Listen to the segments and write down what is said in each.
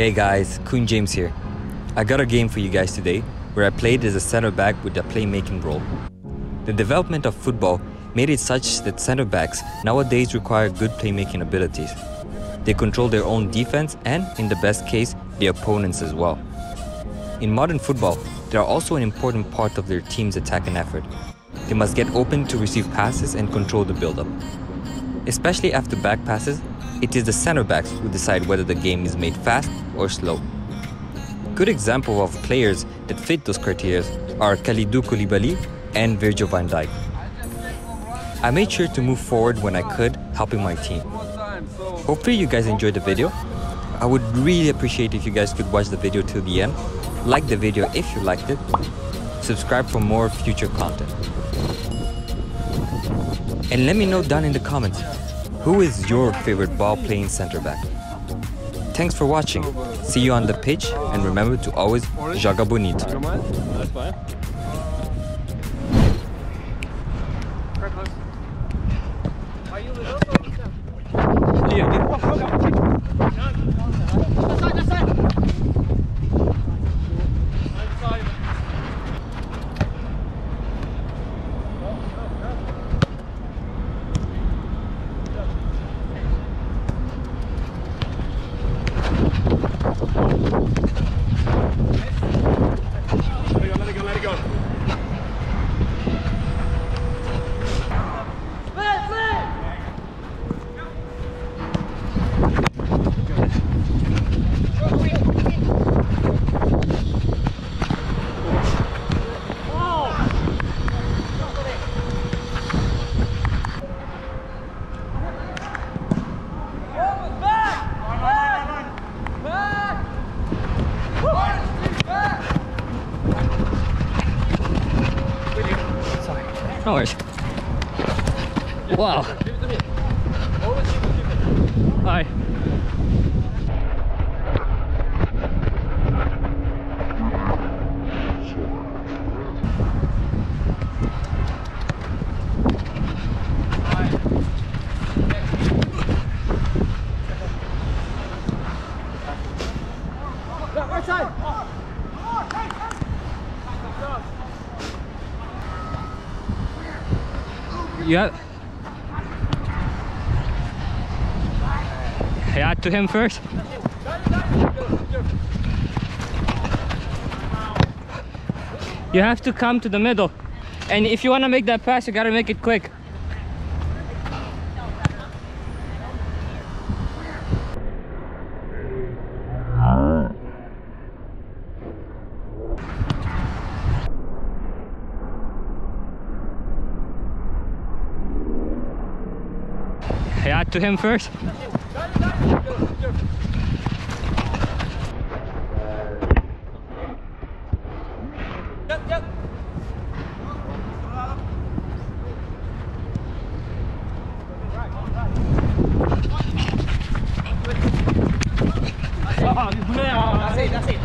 Hey guys, Kun James here. I got a game for you guys today where I played as a center back with a playmaking role. The development of football made it such that center backs nowadays require good playmaking abilities. They control their own defense and, in the best case, their opponents as well. In modern football, they are also an important part of their team's attacking effort. They must get open to receive passes and control the build-up. Especially after back passes, it is the center backs who decide whether the game is made fast or slow. Good example of players that fit those criteria are Khalidou Koulibaly and Virgil van Dijk. I made sure to move forward when I could, helping my team. Hopefully you guys enjoyed the video. I would really appreciate if you guys could watch the video till the end, like the video if you liked it, subscribe for more future content. And let me know down in the comments, who is your favorite ball-playing center back? Thanks for watching, see you on the pitch, and remember to always joga bonito. No worries. Wow. Give it to me. Always give it to me. Hi. Right side. Yeah. Yeah, to him first. You have to come to the middle. And if you want to make that pass, you got to make it quick. Yeah, to him first. That's it.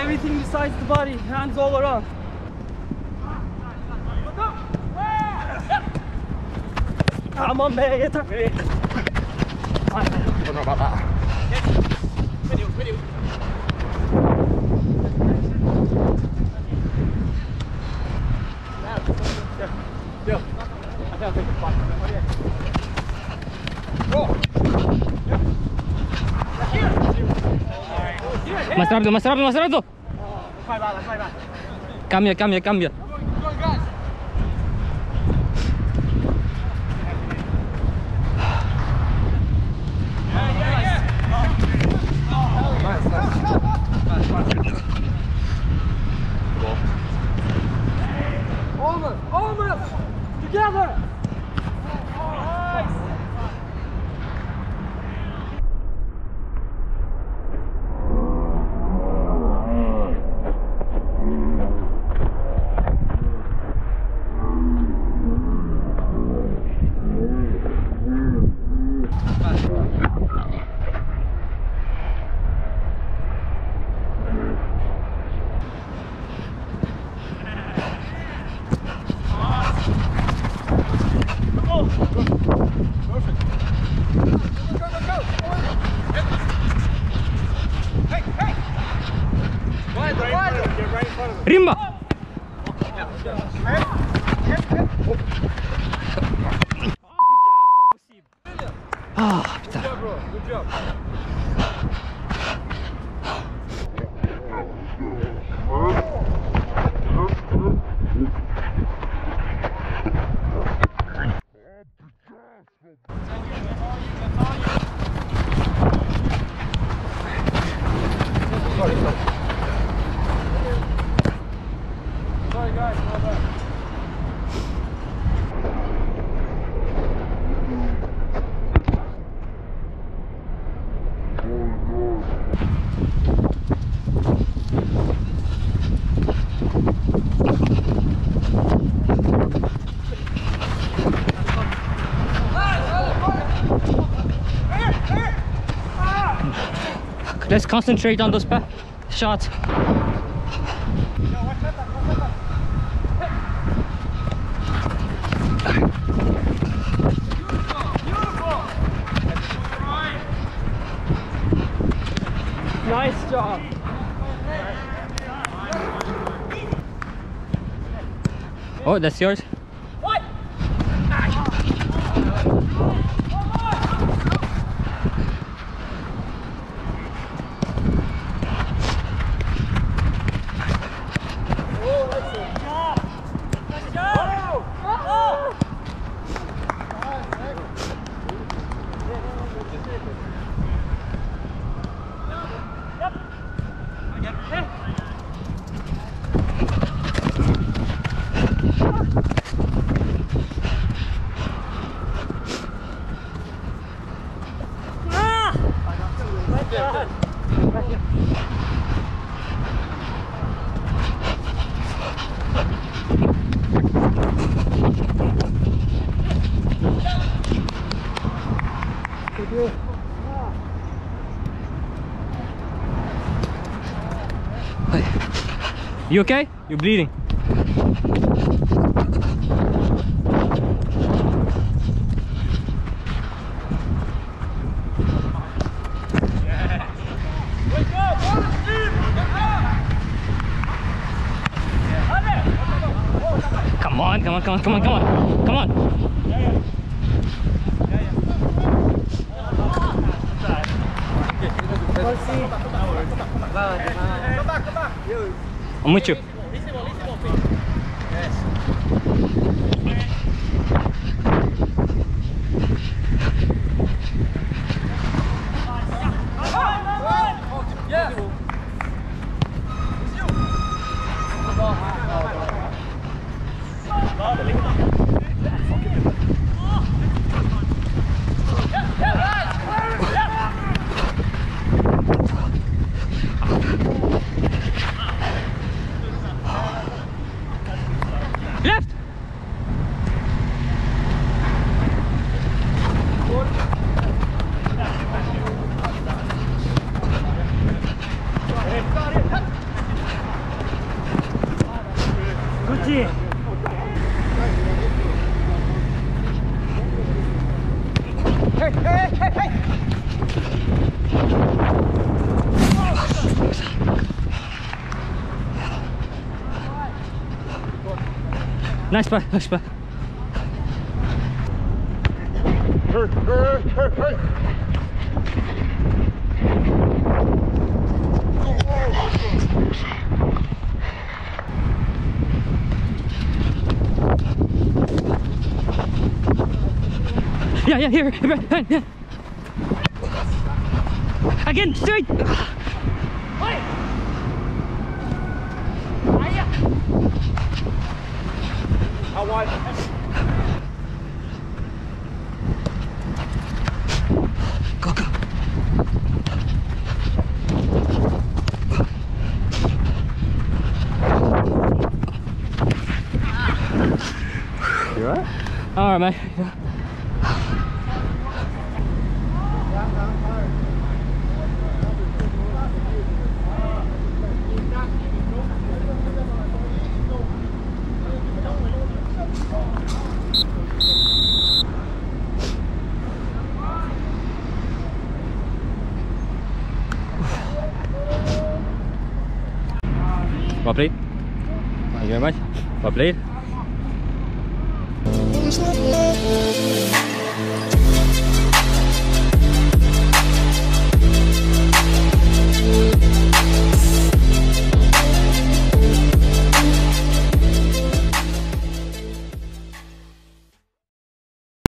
Everything besides the body, hands all around. Come on, man, get up. I don't know about that. Video. Yeah. I can't take it back. Go. Más rápido. Vai. Cambia. Almost! Together! Nice! Rimba. Ah, putain. Let's concentrate on those shots. Nice job. Oh, that's yours? What? You okay? You're bleeding. Come on, come on, come on, come on, come on, come on. I'm with you. Nice pass, nice pass. Yeah, yeah, here. Yeah. Again, straight. Go, go. You alright? Alright, mate. Yeah. Well played. Thank you very much. Well played.